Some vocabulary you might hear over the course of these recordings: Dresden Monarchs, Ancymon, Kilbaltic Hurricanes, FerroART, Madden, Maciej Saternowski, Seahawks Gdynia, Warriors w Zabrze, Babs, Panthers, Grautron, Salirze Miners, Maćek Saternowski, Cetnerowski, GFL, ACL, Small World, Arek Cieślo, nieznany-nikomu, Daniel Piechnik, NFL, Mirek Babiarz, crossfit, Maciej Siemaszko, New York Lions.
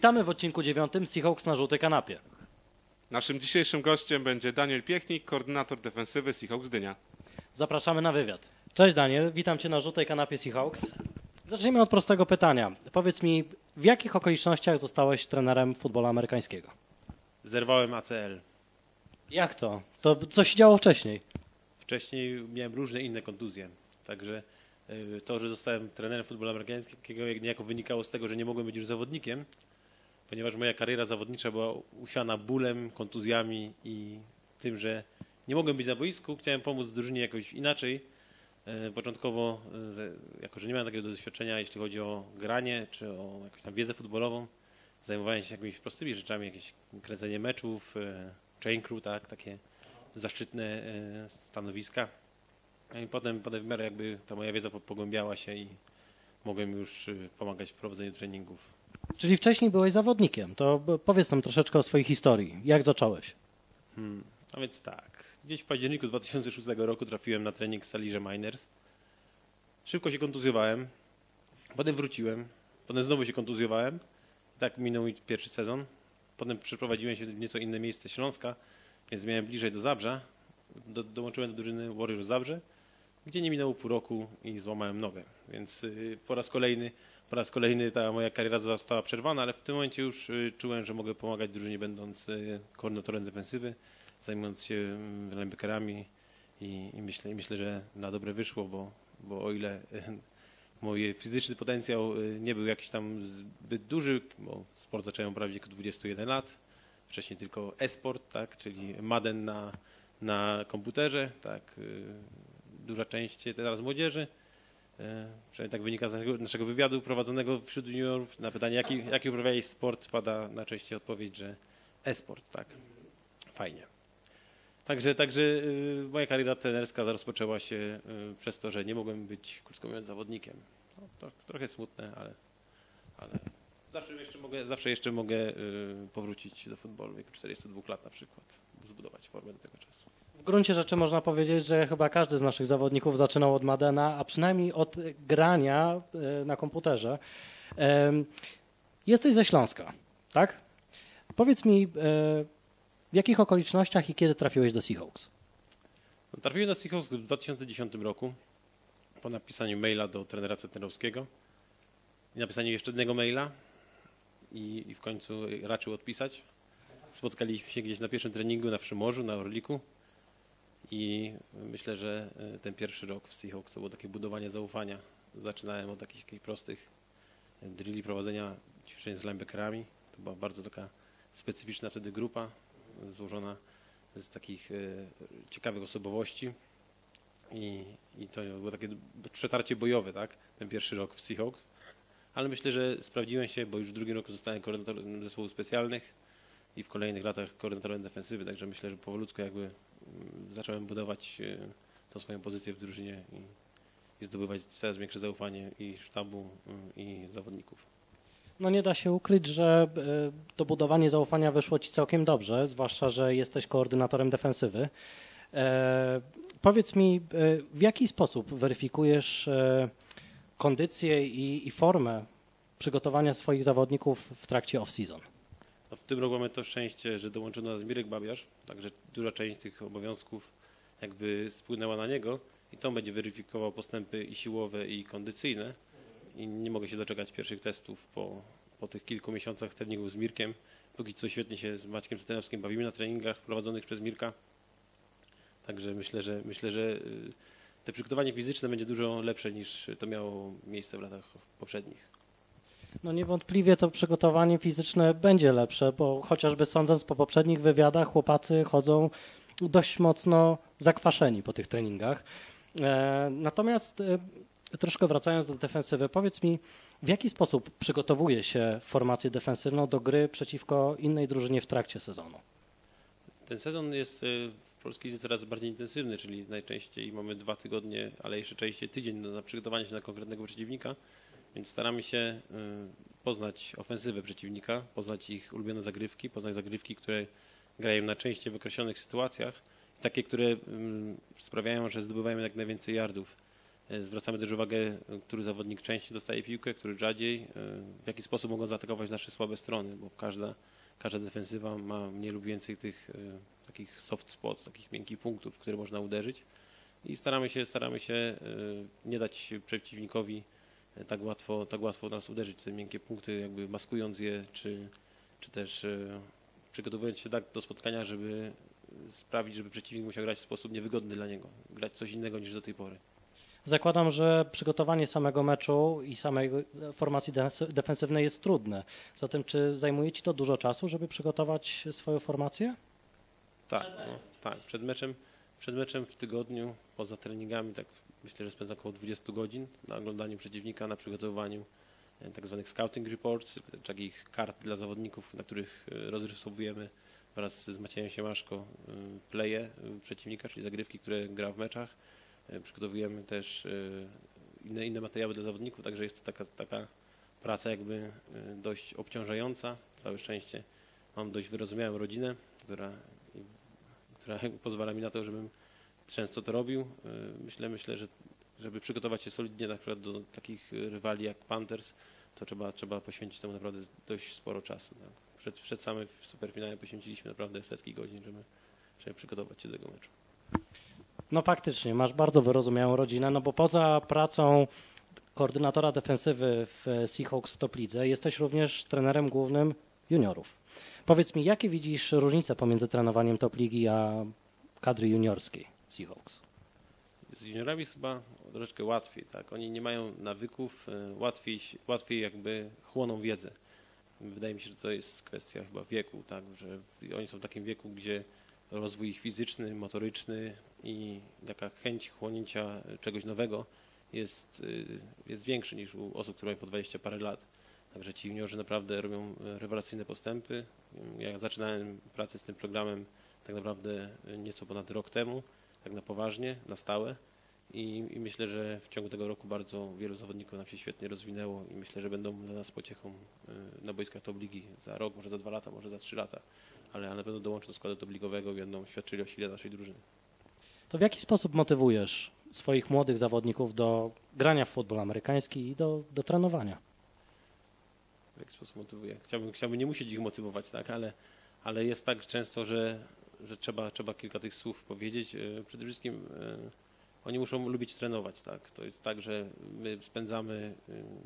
Witamy w odcinku 9 Seahawks na żółtej kanapie. Naszym dzisiejszym gościem będzie Daniel Piechnik, koordynator defensywy Seahawks Gdynia. Zapraszamy na wywiad. Cześć Daniel, witam Cię na żółtej kanapie Seahawks. Zacznijmy od prostego pytania. Powiedz mi, w jakich okolicznościach zostałeś trenerem futbolu amerykańskiego? Zerwałem ACL. Jak to? To co się działo wcześniej? Wcześniej miałem różne inne kontuzje, także to, że zostałem trenerem futbolu amerykańskiego niejako wynikało z tego, że nie mogłem być już zawodnikiem, ponieważ moja kariera zawodnicza była usiana bólem, kontuzjami i tym, że nie mogłem być na boisku. Chciałem pomóc drużynie jakoś inaczej. Początkowo, jako że nie miałem takiego doświadczenia, jeśli chodzi o granie czy o jakąś tam wiedzę futbolową, zajmowałem się jakimiś prostymi rzeczami, jakieś kręcenie meczów, chain crew, tak, takie zaszczytne stanowiska. I potem w miarę jakby ta moja wiedza pogłębiała się i mogłem już pomagać w prowadzeniu treningów. Czyli wcześniej byłeś zawodnikiem, to powiedz nam troszeczkę o swojej historii. Jak zacząłeś? A więc tak, gdzieś w październiku 2006 roku trafiłem na trening Salirze Miners. Szybko się kontuzjowałem, potem wróciłem, potem znowu się kontuzjowałem. Tak minął mi pierwszy sezon. Potem przeprowadziłem się w nieco inne miejsce Śląska, więc miałem bliżej do Zabrza. Dołączyłem do drużyny Warriors w Zabrze, gdzie nie minęło pół roku i złamałem nogę. Więc po raz kolejny ta moja kariera została przerwana, ale w tym momencie już czułem, że mogę pomagać drużynie, będąc koordynatorem defensywy, zajmując się linebackerami i myślę, że na dobre wyszło, bo o ile mój fizyczny potencjał nie był jakiś tam zbyt duży, bo sport zacząłem prawie w wieku 21 lat, wcześniej tylko e-sport, tak, czyli Madden na komputerze, tak, duża część teraz młodzieży. Przynajmniej tak wynika z naszego wywiadu prowadzonego wśród juniorów. Na pytanie, jaki uprawiałeś sport, pada na części odpowiedź, że e-sport, tak, fajnie. Także moja kariera trenerska rozpoczęła się przez to, że nie mogłem być, krótko mówiąc, zawodnikiem. No, to trochę smutne, ale zawsze jeszcze mogę powrócić do futbolu w wieku 42 lat na przykład, zbudować formę do tego czasu. W gruncie rzeczy można powiedzieć, że chyba każdy z naszych zawodników zaczynał od Maddena, a przynajmniej od grania na komputerze. Jesteś ze Śląska, tak? Powiedz mi, w jakich okolicznościach i kiedy trafiłeś do Seahawks? Trafiłem do Seahawks w 2010 roku po napisaniu maila do trenera Cetnerowskiego i napisaniu jeszcze jednego maila i w końcu raczył odpisać. Spotkaliśmy się gdzieś na pierwszym treningu na Przymorzu, na Orliku i myślę, że ten pierwszy rok w Seahawks to było takie budowanie zaufania. Zaczynałem od takich prostych drilli prowadzenia ćwiczeń z linebackerami. To była bardzo taka specyficzna wtedy grupa, złożona z takich ciekawych osobowości i to było takie przetarcie bojowe, tak, ten pierwszy rok w Seahawks, ale myślę, że sprawdziłem się, bo już w drugim roku zostałem koordynatorem zespołu specjalnych i w kolejnych latach koordynatorem defensywy, także myślę, że powolutku jakby zacząłem budować tą swoją pozycję w drużynie i zdobywać coraz większe zaufanie i sztabu, i zawodników. No nie da się ukryć, że to budowanie zaufania wyszło Ci całkiem dobrze, zwłaszcza, że jesteś koordynatorem defensywy. Powiedz mi, w jaki sposób weryfikujesz kondycję i formę przygotowania swoich zawodników w trakcie off-season? No w tym roku mamy to szczęście, że dołączył do nas Mirek Babiarz, także duża część tych obowiązków jakby spłynęła na niego i to będzie weryfikował postępy i siłowe, i kondycyjne. I nie mogę się doczekać pierwszych testów po tych kilku miesiącach treningów z Mirkiem. Póki co świetnie się z Maćkiem Saternowskim bawimy na treningach prowadzonych przez Mirka. Także myślę, że te przygotowanie fizyczne będzie dużo lepsze niż to miało miejsce w latach poprzednich. No niewątpliwie to przygotowanie fizyczne będzie lepsze, bo chociażby sądząc po poprzednich wywiadach, chłopacy chodzą dość mocno zakwaszeni po tych treningach. Natomiast troszkę wracając do defensywy, powiedz mi, w jaki sposób przygotowuje się formację defensywną do gry przeciwko innej drużynie w trakcie sezonu? Ten sezon jest w Polsce coraz bardziej intensywny, czyli najczęściej mamy 2 tygodnie, ale jeszcze częściej tydzień na przygotowanie się na konkretnego przeciwnika, więc staramy się poznać ofensywę przeciwnika, poznać ich ulubione zagrywki, poznać zagrywki, które grają najczęściej w określonych sytuacjach, takie, które sprawiają, że zdobywamy jak najwięcej yardów. zwracamy też uwagę, który zawodnik częściej dostaje piłkę, który rzadziej, w jaki sposób mogą zaatakować nasze słabe strony, bo każda defensywa ma mniej lub więcej tych takich soft spots, takich miękkich punktów, w które można uderzyć i staramy się nie dać przeciwnikowi tak łatwo nas uderzyć w te miękkie punkty, jakby maskując je, czy też przygotowując się tak do spotkania, żeby sprawić, żeby przeciwnik musiał grać w sposób niewygodny dla niego, grać coś innego niż do tej pory. Zakładam, że przygotowanie samego meczu i samej formacji defensywnej jest trudne. Zatem czy zajmuje Ci to dużo czasu, żeby przygotować swoją formację? Tak, przed meczem w tygodniu, poza treningami, tak myślę, że spędzam około 20 godzin na oglądaniu przeciwnika, na przygotowywaniu tak zwanych scouting reports, takich kart dla zawodników, na których rozrysowujemy wraz z Maciejem Siemaszko playe przeciwnika, czyli zagrywki, które gra w meczach. Przygotowujemy też inne materiały dla zawodników, także jest to taka praca jakby dość obciążająca. Całe szczęście mam dość wyrozumiałą rodzinę, która pozwala mi na to, żebym często to robił. Myślę, że żeby przygotować się solidnie na przykład do takich rywali jak Panthers, to trzeba poświęcić temu naprawdę dość sporo czasu. Przed samym superfinałem poświęciliśmy naprawdę setki godzin, żeby przygotować się do tego meczu. No faktycznie, masz bardzo wyrozumiałą rodzinę, no bo poza pracą koordynatora defensywy w Seahawks w Top Lidze jesteś również trenerem głównym juniorów. Powiedz mi, jakie widzisz różnice pomiędzy trenowaniem Top Ligi a kadry juniorskiej Seahawks? Z juniorami jest chyba troszeczkę łatwiej, tak? Oni nie mają nawyków, łatwiej jakby chłoną wiedzę. Wydaje mi się, że to jest kwestia chyba wieku, tak? Że oni są w takim wieku, gdzie rozwój ich fizyczny, motoryczny i taka chęć chłonięcia czegoś nowego jest większy niż u osób, które mają po 20 parę lat. Także ci juniorzy naprawdę robią rewelacyjne postępy. Ja zaczynałem pracę z tym programem tak naprawdę nieco ponad rok temu, tak na poważnie, na stałe i myślę, że w ciągu tego roku bardzo wielu zawodników nam się świetnie rozwinęło i myślę, że będą dla nas pociechą na boiskach Top Ligi za rok, może za 2 lata, może za 3 lata, ale na pewno dołączą do składu top ligowego i będą świadczyli o sile naszej drużyny. To w jaki sposób motywujesz swoich młodych zawodników do grania w futbol amerykański i do trenowania? W jaki sposób motywuję? Chciałbym nie musieć ich motywować, tak, ale jest tak często, że trzeba kilka tych słów powiedzieć. Przede wszystkim oni muszą lubić trenować. Tak? To jest tak, że my spędzamy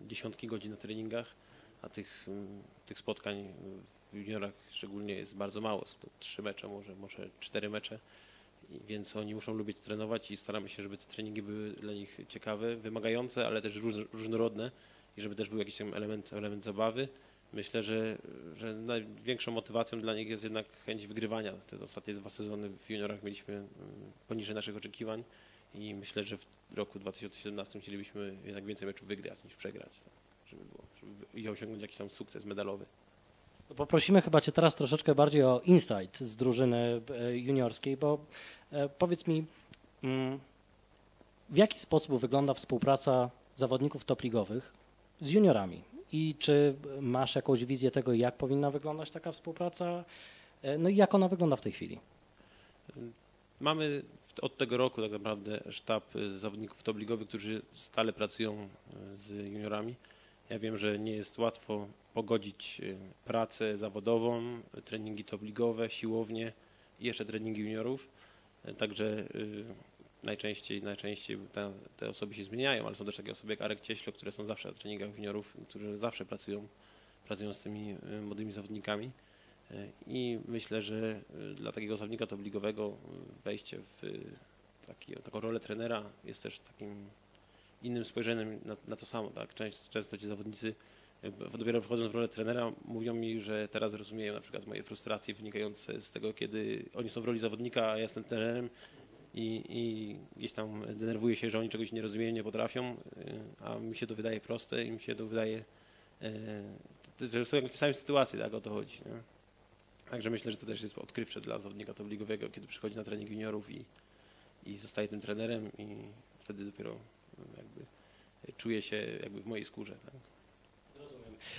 dziesiątki godzin na treningach, a tych spotkań w juniorach szczególnie jest bardzo mało. To 3 mecze, może 4 mecze. Więc oni muszą lubić trenować i staramy się, żeby te treningi były dla nich ciekawe, wymagające, ale też różnorodne i żeby też był jakiś tam element zabawy. Myślę, że największą motywacją dla nich jest jednak chęć wygrywania. Te ostatnie 2 sezony w juniorach mieliśmy poniżej naszych oczekiwań i myślę, że w roku 2017 chcielibyśmy jednak więcej meczów wygrać niż przegrać, tak, żeby osiągnąć jakiś tam sukces medalowy. Poprosimy chyba Cię teraz troszeczkę bardziej o insight z drużyny juniorskiej, bo powiedz mi, w jaki sposób wygląda współpraca zawodników topligowych z juniorami i czy masz jakąś wizję tego, jak powinna wyglądać taka współpraca, no i jak ona wygląda w tej chwili? Mamy od tego roku tak naprawdę sztab zawodników topligowych, którzy stale pracują z juniorami. Ja wiem, że nie jest łatwo pogodzić pracę zawodową, treningi topligowe, siłownie i jeszcze treningi juniorów. Także najczęściej te osoby się zmieniają, ale są też takie osoby jak Arek Cieślo, które są zawsze na treningach juniorów, którzy zawsze pracują z tymi młodymi zawodnikami. I myślę, że dla takiego zawodnika topligowego wejście w taką rolę trenera jest też takim innym spojrzeniem na to samo. Tak? Często ci zawodnicy dopiero wchodząc w rolę trenera mówią mi, że teraz rozumieją na przykład moje frustracje wynikające z tego, kiedy oni są w roli zawodnika, a ja jestem trenerem i gdzieś tam denerwuję się, że oni czegoś nie rozumieją, nie potrafią, a mi się to wydaje proste i mi się to wydaje, że są jakieś same sytuacje, tak, o to chodzi. Nie? Także myślę, że to też jest odkrywcze dla zawodnika topligowego, kiedy przychodzi na trening juniorów i zostaje tym trenerem i wtedy dopiero jakby czuję się jakby w mojej skórze. Tak?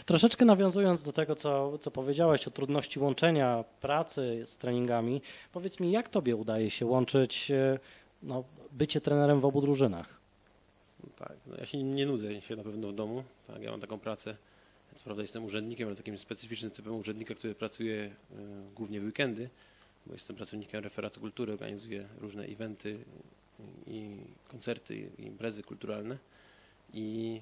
Troszeczkę nawiązując do tego, co powiedziałeś o trudności łączenia pracy z treningami, powiedz mi, jak Tobie udaje się łączyć bycie trenerem w obu drużynach? Tak, no ja się nie nudzę się na pewno w domu. Tak, ja mam taką pracę, co prawda jestem urzędnikiem, ale takim specyficznym typem urzędnika, który pracuje głównie w weekendy, bo jestem pracownikiem referatu kultury, organizuję różne eventy i koncerty, i imprezy kulturalne i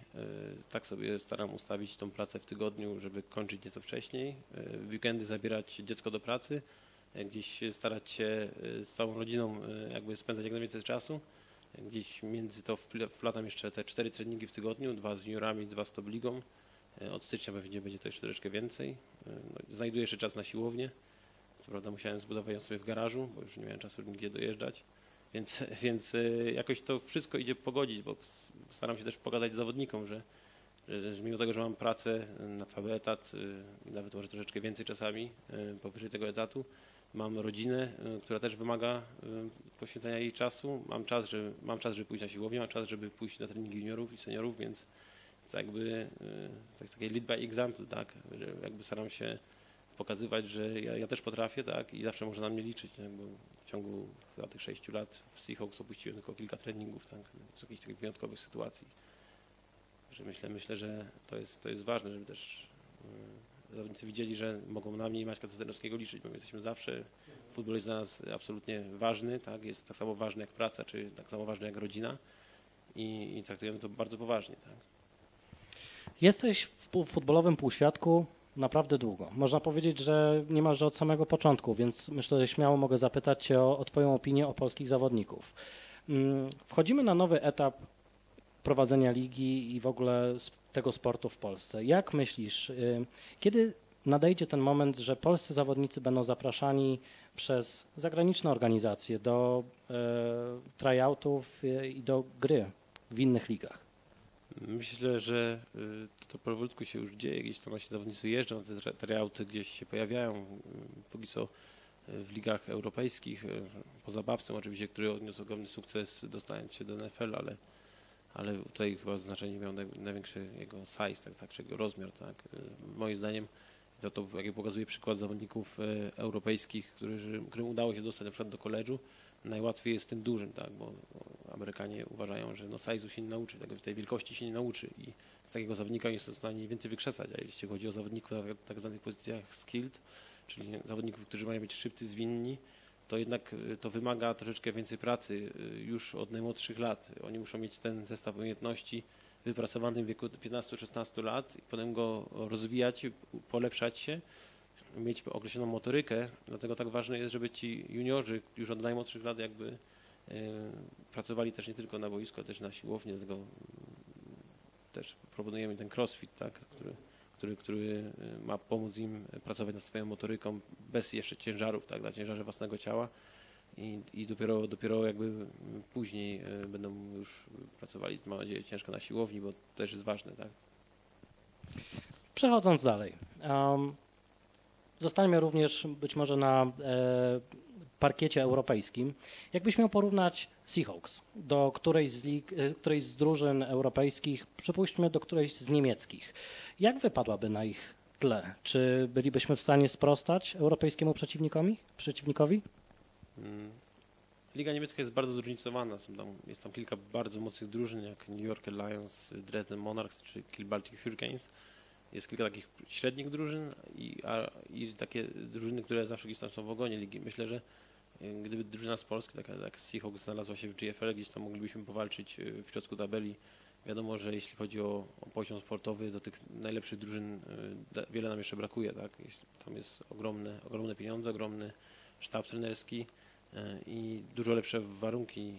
tak sobie staram ustawić tą pracę w tygodniu, żeby kończyć nieco wcześniej, w weekendy zabierać dziecko do pracy, gdzieś starać się z całą rodziną jakby spędzać jak najwięcej czasu. Gdzieś między to wplatam jeszcze te 4 treningi w tygodniu, 2 z juniorami, 2 z top ligą. Od stycznia pewnie będzie to jeszcze troszeczkę więcej. No, znajduję jeszcze czas na siłownię. Co prawda musiałem zbudować ją sobie w garażu, bo już nie miałem czasu nigdzie dojeżdżać. Więc jakoś to wszystko idzie pogodzić, bo staram się też pokazać zawodnikom, że mimo tego, że mam pracę na cały etat, nawet może troszeczkę więcej czasami powyżej tego etatu, mam rodzinę, która też wymaga poświęcenia jej czasu. Mam czas, żeby pójść na siłownię, mam czas, żeby pójść na treningi juniorów i seniorów, więc to jakby to jest takie lead by example, tak? Że jakby staram się pokazywać, że ja też potrafię, tak? I zawsze można na mnie liczyć, tak? Bo w ciągu tych 6 lat w Seahawks opuściłem tylko kilka treningów, tak? Z jakichś takich wyjątkowych sytuacji. Że myślę, że to jest ważne, żeby też zawodnicy widzieli, że mogą na mnie i Maćka Saternowskiego liczyć, bo my jesteśmy zawsze, futbol jest dla nas absolutnie ważny, tak? Jest tak samo ważny jak praca, czy tak samo ważny jak rodzina i traktujemy to bardzo poważnie. Tak? Jesteś w futbolowym półświatku naprawdę długo. Można powiedzieć, że niemalże od samego początku, więc myślę, że śmiało mogę zapytać Cię o Twoją opinię o polskich zawodników. Wchodzimy na nowy etap prowadzenia ligi i w ogóle tego sportu w Polsce. Jak myślisz, kiedy nadejdzie ten moment, że polscy zawodnicy będą zapraszani przez zagraniczne organizacje do tryoutów i do gry w innych ligach? Myślę, że to powolutku się już dzieje, gdzieś tam nasi zawodnicy jeżdżą, te tryouty gdzieś się pojawiają, póki co w ligach europejskich, poza Babsem oczywiście, który odniósł ogromny sukces dostając się do NFL, ale tutaj chyba znaczenie miał największy jego size, tak, jego rozmiar. Tak. Moim zdaniem to jak pokazuje przykład zawodników europejskich, którym udało się dostać na przykład do koledżu, najłatwiej jest tym dużym, tak, bo Amerykanie uważają, że no size'u się nie nauczy, tak, tej wielkości się nie nauczy i z takiego zawodnika jest w stanie więcej wykrzesać, a jeśli chodzi o zawodników na tak zwanych pozycjach skilled, czyli zawodników, którzy mają być szybcy, zwinni, to jednak to wymaga troszeczkę więcej pracy już od najmłodszych lat. Oni muszą mieć ten zestaw umiejętności wypracowany w wieku 15-16 lat i potem go rozwijać, polepszać się, mieć określoną motorykę. Dlatego tak ważne jest, żeby ci juniorzy już od najmłodszych lat jakby pracowali też nie tylko na boisku, ale też na siłowni, dlatego też proponujemy ten crossfit, tak, który ma pomóc im pracować nad swoją motoryką bez jeszcze ciężarów, tak, dla ciężarzy własnego ciała i dopiero jakby później będą już pracowali, mam nadzieję, ciężko na siłowni, bo to też jest ważne. Tak. Przechodząc dalej, zostańmy również być może na parkiecie europejskim. Jakbyś miał porównać Seahawks do którejś z drużyn europejskich, przypuśćmy do którejś z niemieckich, jak wypadłaby na ich tle? Czy bylibyśmy w stanie sprostać europejskiemu przeciwnikowi? Liga niemiecka jest bardzo zróżnicowana. Jest tam kilka bardzo mocnych drużyn, jak New York Lions, Dresden Monarchs czy Kilbaltic Hurricanes. Jest kilka takich średnich drużyn i takie drużyny, które zawsze gdzieś tam są w ogonie ligi. Myślę, że gdyby drużyna z Polski, taka jak Seahawks, znalazła się w GFL, gdzieś tam moglibyśmy powalczyć w środku tabeli. Wiadomo, że jeśli chodzi o poziom sportowy, do tych najlepszych drużyn wiele nam jeszcze brakuje. Tak? Tam jest ogromne pieniądze, ogromny sztab trenerski i dużo lepsze warunki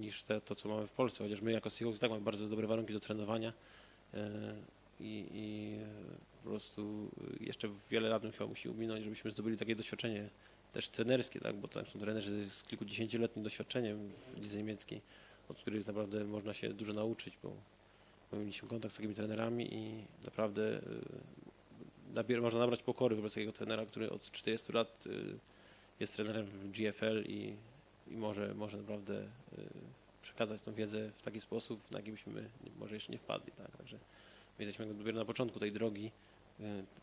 niż to, co mamy w Polsce. Chociaż my jako Seahawks tak mamy bardzo dobre warunki do trenowania i po prostu jeszcze wiele lat bym chyba musi uminąć, żebyśmy zdobyli takie doświadczenie też trenerskie, tak? Bo tam są trenerzy z kilkudziesięcioletnim doświadczeniem w lidze niemieckiej, od których naprawdę można się dużo nauczyć, bo mieliśmy kontakt z takimi trenerami i naprawdę można nabrać pokory wobec takiego trenera, który od 40 lat jest trenerem w GFL i może naprawdę przekazać tą wiedzę w taki sposób, na jaki byśmy może jeszcze nie wpadli. Tak? Także my jesteśmy dopiero na początku tej drogi,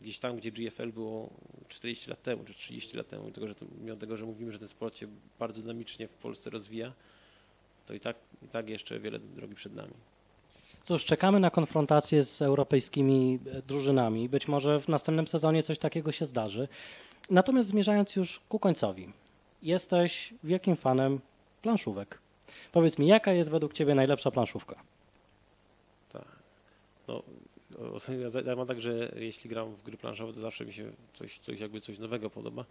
gdzieś tam, gdzie GFL było 40 lat temu czy 30 lat temu, mimo tego, że mówimy, że ten sport się bardzo dynamicznie w Polsce rozwija, to i tak jeszcze wiele drogi przed nami. Cóż, czekamy na konfrontację z europejskimi drużynami. Być może w następnym sezonie coś takiego się zdarzy. Natomiast zmierzając już ku końcowi, jesteś wielkim fanem planszówek. Powiedz mi, jaka jest według ciebie najlepsza planszówka? Tak. No, ja mam tak, że jeśli gram w gry planszowe, to zawsze mi się coś nowego podoba.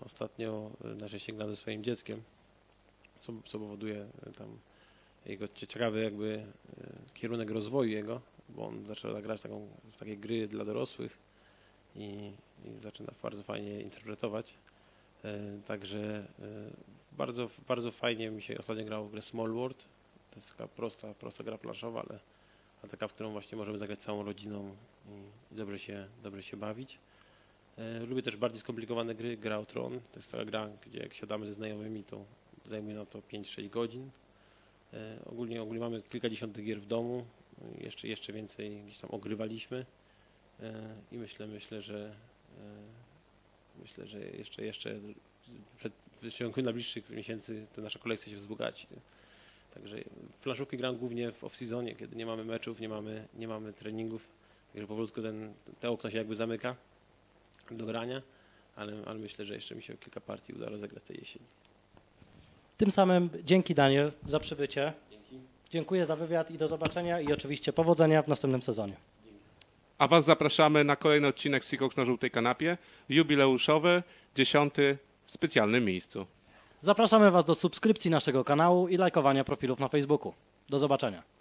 Ostatnio gram ze swoim dzieckiem, co powoduje tam jego ciekawy jakby kierunek rozwoju jego, bo on zaczął grać w takie gry dla dorosłych i zaczyna bardzo fajnie interpretować. Także bardzo, bardzo fajnie mi się ostatnio grało w grę Small World. To jest taka prosta gra planszowa, ale taka, w którą właśnie możemy zagrać całą rodziną i dobrze się bawić. Lubię też bardziej skomplikowane gry. Grautron to jest taka gra, gdzie jak siadamy ze znajomymi, to zajmuje nam to 5-6 godzin. Ogólnie mamy kilkadziesiąt gier w domu, jeszcze więcej gdzieś tam ogrywaliśmy i myślę, że jeszcze przed wysiłkiem najbliższych miesięcy to nasza kolekcja się wzbogaci. Także planszówki gram głównie w off-seasonie, kiedy nie mamy meczów, nie mamy treningów, także powolutku to okno się jakby zamyka do grania, ale myślę, że jeszcze mi się kilka partii uda rozegrać tej jesieni. Tym samym dzięki, Daniel, za przybycie. Dzięki. Dziękuję za wywiad i do zobaczenia i oczywiście powodzenia w następnym sezonie. Dzięki. A was zapraszamy na kolejny odcinek Seahawks na żółtej kanapie, jubileuszowy, 10. w specjalnym miejscu. Zapraszamy was do subskrypcji naszego kanału i lajkowania profilów na Facebooku. Do zobaczenia.